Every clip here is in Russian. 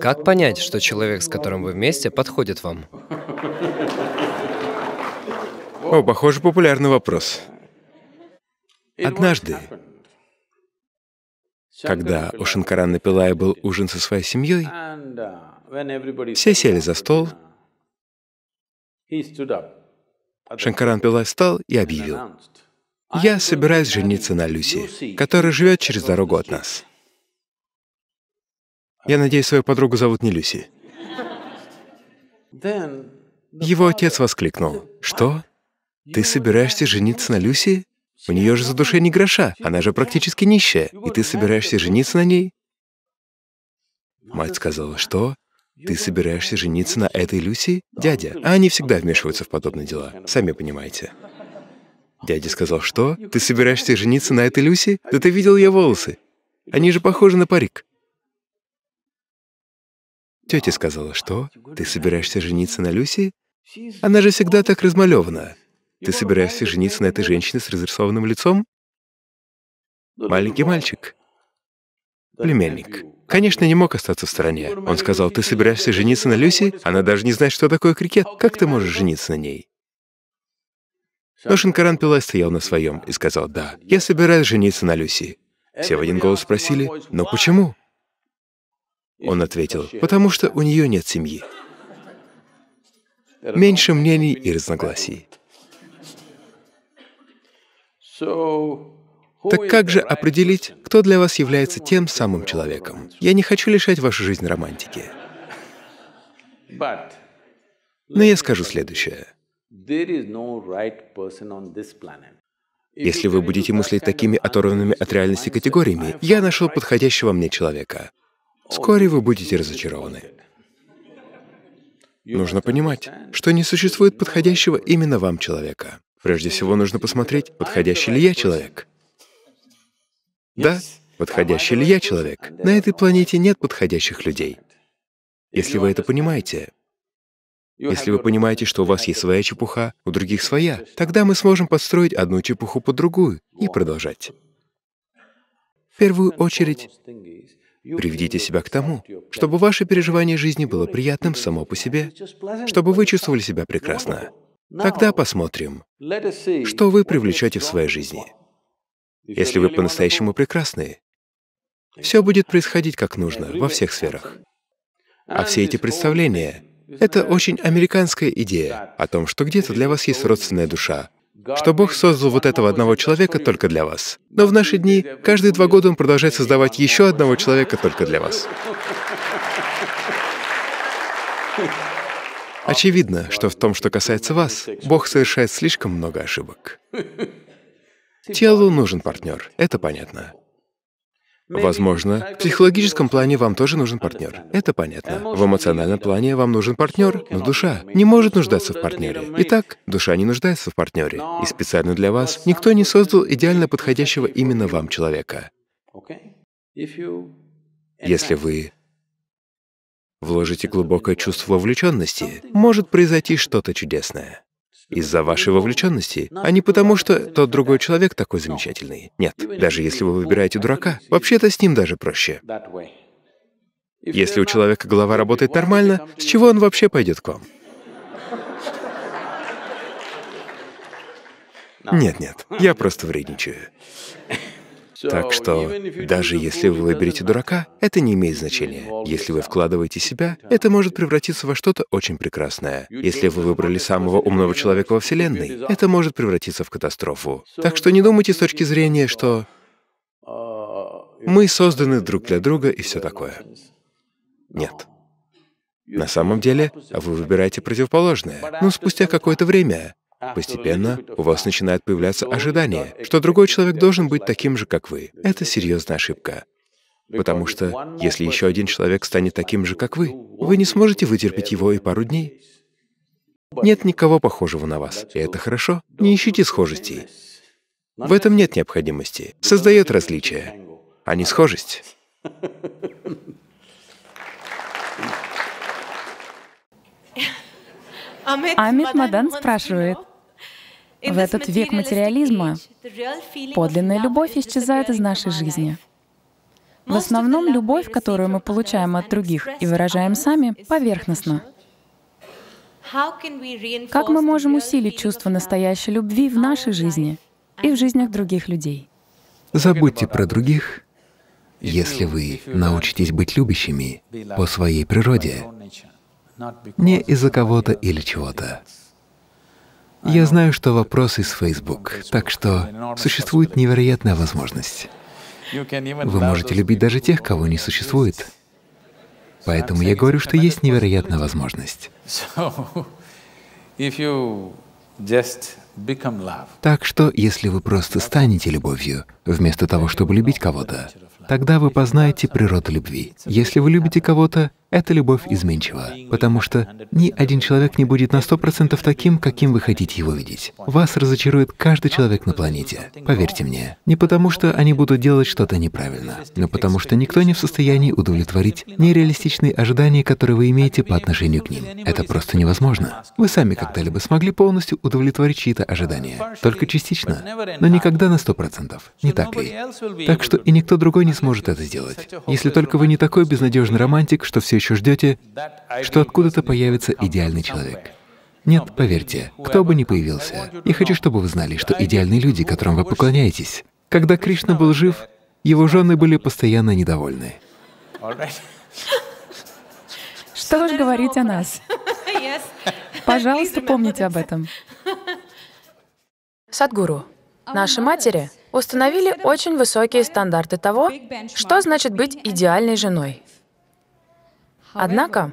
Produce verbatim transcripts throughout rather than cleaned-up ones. Как понять, что человек, с которым вы вместе, подходит вам? О, похоже, популярный вопрос. Однажды, когда у Шанкарана Пилая был ужин со своей семьей, все сели за стол, Шанкаран Пилай встал и объявил: «Я собираюсь жениться на Люси, которая живет через дорогу от нас». Я надеюсь, свою подругу зовут не Люси. Его отец воскликнул: «Что? Ты собираешься жениться на Люси? У нее же за душой ни гроша, она же практически нищая, и ты собираешься жениться на ней?» Мать сказала: «Что? Ты собираешься жениться на этой Люси? Дядя». А они всегда вмешиваются в подобные дела, сами понимаете. Дядя сказал: «Что? Ты собираешься жениться на этой Люси? Да ты видел ее волосы? Они же похожи на парик». Тетя сказала: «Что? Ты собираешься жениться на Люси? Она же всегда так размалевана. Ты собираешься жениться на этой женщине с разрисованным лицом?» Маленький мальчик, племянник, конечно, не мог остаться в стороне. Он сказал: «Ты собираешься жениться на Люси? Она даже не знает, что такое крикет. Как ты можешь жениться на ней?» Но Шанкаран Пилай стоял на своем и сказал: «Да, я собираюсь жениться на Люси». Все в один голос спросили: «Но почему?» Он ответил: «Потому что у нее нет семьи». Меньше мнений и разногласий. Так как же определить, кто для вас является тем самым человеком? Я не хочу лишать вашу жизнь романтики. Но я скажу следующее. Если вы будете мыслить такими оторванными от реальности категориями: «Я нашел подходящего мне человека», вскоре вы будете разочарованы. Нужно понимать, что не существует подходящего именно вам человека. Прежде всего, нужно посмотреть, подходящий ли я человек. Да, подходящий ли я человек? На этой планете нет подходящих людей. Если вы это понимаете, если вы понимаете, что у вас есть своя чепуха, у других своя, тогда мы сможем подстроить одну чепуху под другую и продолжать. В первую очередь, приведите себя к тому, чтобы ваше переживание жизни было приятным само по себе, чтобы вы чувствовали себя прекрасно. Тогда посмотрим, что вы привлечете в своей жизни. Если вы по-настоящему прекрасны, все будет происходить как нужно во всех сферах. А все эти представления — это очень американская идея о том, что где-то для вас есть родственная душа, что Бог создал вот этого одного человека только для вас. Но в наши дни каждые два года Он продолжает создавать еще одного человека только для вас. Очевидно, что в том, что касается вас, Бог совершает слишком много ошибок. Телу нужен партнер, это понятно. Возможно, в психологическом плане вам тоже нужен партнер, это понятно. В эмоциональном плане вам нужен партнер, но душа не может нуждаться в партнере. Итак, душа не нуждается в партнере, и специально для вас никто не создал идеально подходящего именно вам человека. Если вы вложите глубокое чувство вовлеченности, может произойти что-то чудесное. Из-за вашей вовлеченности, а не потому, что тот другой человек такой замечательный. Нет, даже если вы выбираете дурака, вообще-то с ним даже проще. Если у человека голова работает нормально, с чего он вообще пойдет к вам? Нет-нет, я просто вредничаю. Так что, даже если вы выберете дурака, это не имеет значения. Если вы вкладываете себя, это может превратиться во что-то очень прекрасное. Если вы выбрали самого умного человека во Вселенной, это может превратиться в катастрофу. Так что не думайте с точки зрения, что мы созданы друг для друга и все такое. Нет. На самом деле, вы выбираете противоположное, но спустя какое-то время постепенно у вас начинает появляться ожидание, что другой человек должен быть таким же, как вы. Это серьезная ошибка. Потому что если еще один человек станет таким же, как вы, вы не сможете вытерпеть его и пару дней. Нет никого похожего на вас, и это хорошо. Не ищите схожестей. В этом нет необходимости. Создает различия, а не схожесть. Амит Мадан спрашивает: в этот век материализма подлинная любовь исчезает из нашей жизни. В основном любовь, которую мы получаем от других и выражаем сами, поверхностна. Как мы можем усилить чувство настоящей любви в нашей жизни и в жизнях других людей? Забудьте про других. Если вы научитесь быть любящими по своей природе, не из-за кого-то или чего-то. Я знаю, что вопрос из Facebook, так что существует невероятная возможность. Вы можете любить даже тех, кого не существует. Поэтому я говорю, что есть невероятная возможность. Так что, если вы просто станете любовью, вместо того, чтобы любить кого-то, тогда вы познаете природу любви. Если вы любите кого-то, эта любовь изменчива, потому что ни один человек не будет на сто процентов таким, каким вы хотите его видеть. Вас разочарует каждый человек на планете, поверьте мне. Не потому что они будут делать что-то неправильно, но потому что никто не в состоянии удовлетворить нереалистичные ожидания, которые вы имеете по отношению к ним. Это просто невозможно. Вы сами когда-либо смогли полностью удовлетворить чьи-то ожидания, только частично, но никогда на сто процентов, не так ли? Так что и никто другой не сможет это сделать, если только вы не такой безнадежный романтик, что все еще ждете, что откуда-то появится идеальный человек. Нет, поверьте, кто бы ни появился, я хочу, чтобы вы знали, что идеальные люди, которым вы поклоняетесь. Когда Кришна был жив, его жены были постоянно недовольны. Что ж говорить о нас? Пожалуйста, помните об этом. Садхгуру, наши матери установили очень высокие стандарты того, что значит быть идеальной женой. Однако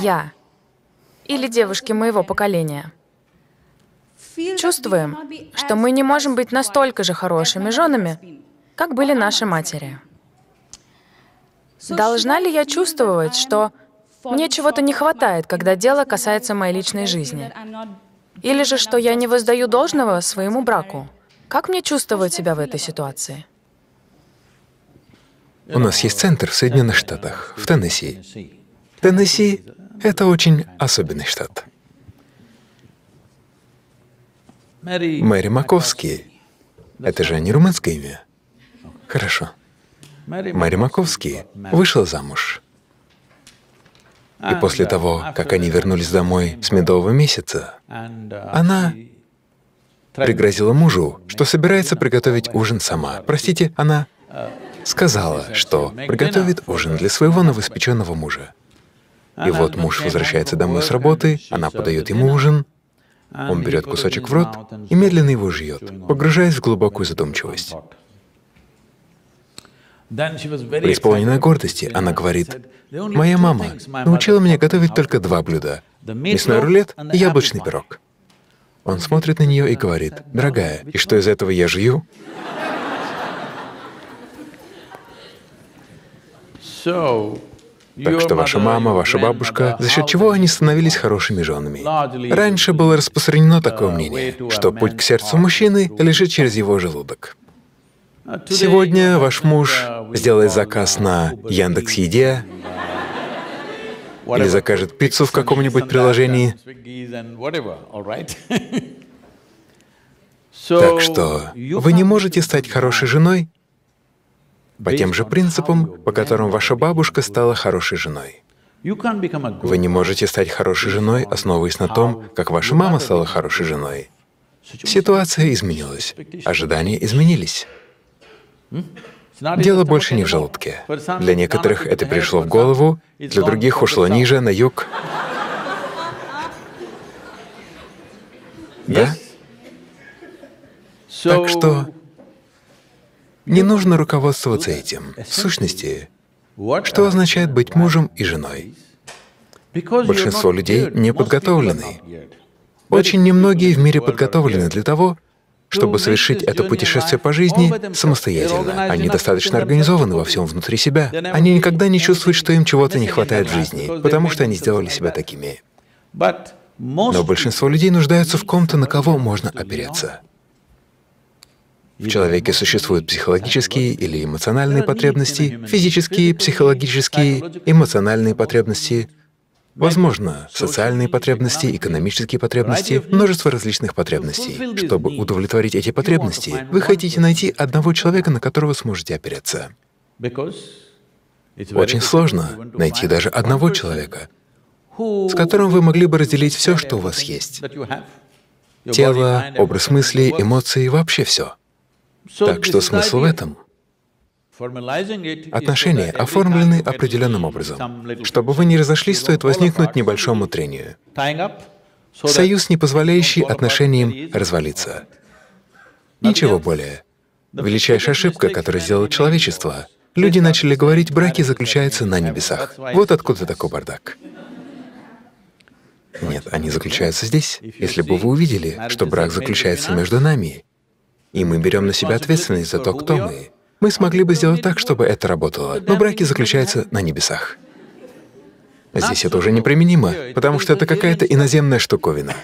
я или девушки моего поколения чувствуем, что мы не можем быть настолько же хорошими женами, как были наши матери. Должна ли я чувствовать, что мне чего-то не хватает, когда дело касается моей личной жизни? Или же, что я не воздаю должного своему браку? Как мне чувствовать себя в этой ситуации? У нас есть центр в Соединенных Штатах, в Теннесси. Теннесси — это очень особенный штат. Мэри Маковский — это же не румынское имя. Хорошо. Мэри Маковский вышла замуж. И после того, как они вернулись домой с медового месяца, она пригрозила мужу, что собирается приготовить ужин сама. Простите, она... сказала, что приготовит ужин для своего новоиспеченного мужа. И вот муж возвращается домой с работы, она подает ему ужин, он берет кусочек в рот и медленно его жует, погружаясь в глубокую задумчивость. Преисполненная гордости, она говорит: «Моя мама научила меня готовить только два блюда — мясной рулет и яблочный пирог». Он смотрит на нее и говорит: «Дорогая, и что из этого я жую?» Так что ваша мама, ваша бабушка, за счет чего они становились хорошими женами? Раньше было распространено такое мнение, что путь к сердцу мужчины лежит через его желудок. Сегодня ваш муж сделает заказ на Яндекс.Еде или закажет пиццу в каком-нибудь приложении. Так что вы не можете стать хорошей женой по тем же принципам, по которым ваша бабушка стала хорошей женой. Вы не можете стать хорошей женой, основываясь на том, как ваша мама стала хорошей женой. Ситуация изменилась, ожидания изменились. Дело больше не в желудке. Для некоторых это пришло в голову, для других ушло ниже, на юг. Да? Так что... не нужно руководствоваться этим. В сущности, что означает быть мужем и женой? Большинство людей не подготовлены. Очень немногие в мире подготовлены для того, чтобы совершить это путешествие по жизни самостоятельно. Они достаточно организованы во всем внутри себя. Они никогда не чувствуют, что им чего-то не хватает в жизни, потому что они сделали себя такими. Но большинство людей нуждаются в ком-то, на кого можно опереться. В человеке существуют психологические или эмоциональные потребности, физические, психологические, эмоциональные потребности, возможно, социальные потребности, экономические потребности, множество различных потребностей. Чтобы удовлетворить эти потребности, вы хотите найти одного человека, на которого сможете опереться. Очень сложно найти даже одного человека, с которым вы могли бы разделить все, что у вас есть. Тело, образ мыслей, эмоции, вообще все. Так что смысл в этом? Отношения оформлены определенным образом. Чтобы вы не разошлись, стоит возникнуть небольшому трению. Союз, не позволяющий отношениям развалиться. Ничего более. Величайшая ошибка, которую сделало человечество, люди начали говорить, браки заключаются на небесах. Вот откуда такой бардак. Нет, они заключаются здесь. Если бы вы увидели, что брак заключается между нами, и мы берем на себя ответственность за то, кто мы, мы смогли бы сделать так, чтобы это работало. Но браки заключаются на небесах. Здесь это уже неприменимо, потому что это какая-то иноземная штуковина.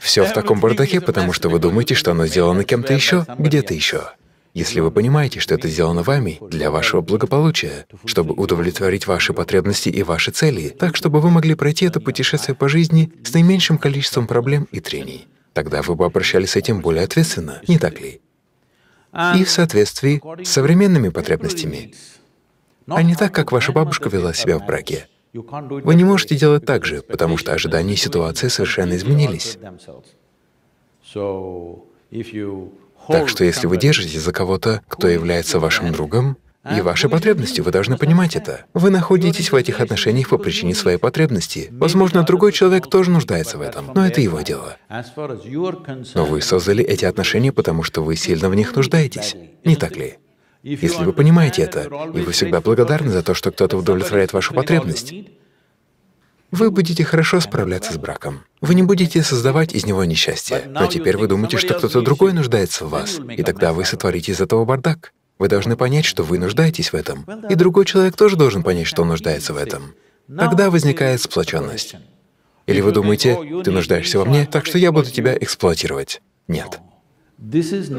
Все в таком бардаке, потому что вы думаете, что оно сделано кем-то еще, где-то еще. Если вы понимаете, что это сделано вами для вашего благополучия, чтобы удовлетворить ваши потребности и ваши цели, так, чтобы вы могли пройти это путешествие по жизни с наименьшим количеством проблем и трений, тогда вы бы обращались с этим более ответственно, не так ли? И в соответствии с современными потребностями, а не так, как ваша бабушка вела себя в браке. Вы не можете делать так же, потому что ожидания и ситуации совершенно изменились. Так что если вы держитесь за кого-то, кто является вашим другом, и ваши потребности, вы должны понимать это. Вы находитесь в этих отношениях по причине своей потребности. Возможно, другой человек тоже нуждается в этом, но это его дело. Но вы создали эти отношения, потому что вы сильно в них нуждаетесь, не так ли? Если вы понимаете это, и вы всегда благодарны за то, что кто-то удовлетворяет вашу потребность, вы будете хорошо справляться с браком. Вы не будете создавать из него несчастье. Но теперь вы думаете, что кто-то другой нуждается в вас, и тогда вы сотворите из этого бардак. Вы должны понять, что вы нуждаетесь в этом, и другой человек тоже должен понять, что он нуждается в этом. Тогда возникает сплоченность. Или вы думаете, ты нуждаешься во мне, так что я буду тебя эксплуатировать. Нет. Смысл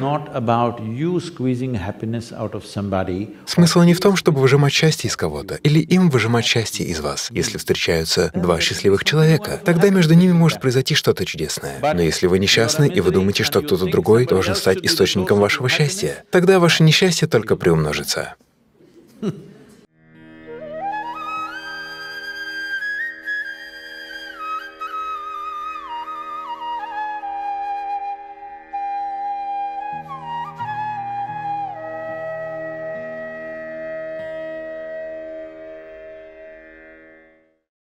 не в том, чтобы выжимать счастье из кого-то, или им выжимать счастье из вас. Если встречаются два счастливых человека, тогда между ними может произойти что-то чудесное. Но если вы несчастны, и вы думаете, что кто-то другой должен стать источником вашего счастья, тогда ваше несчастье только приумножится.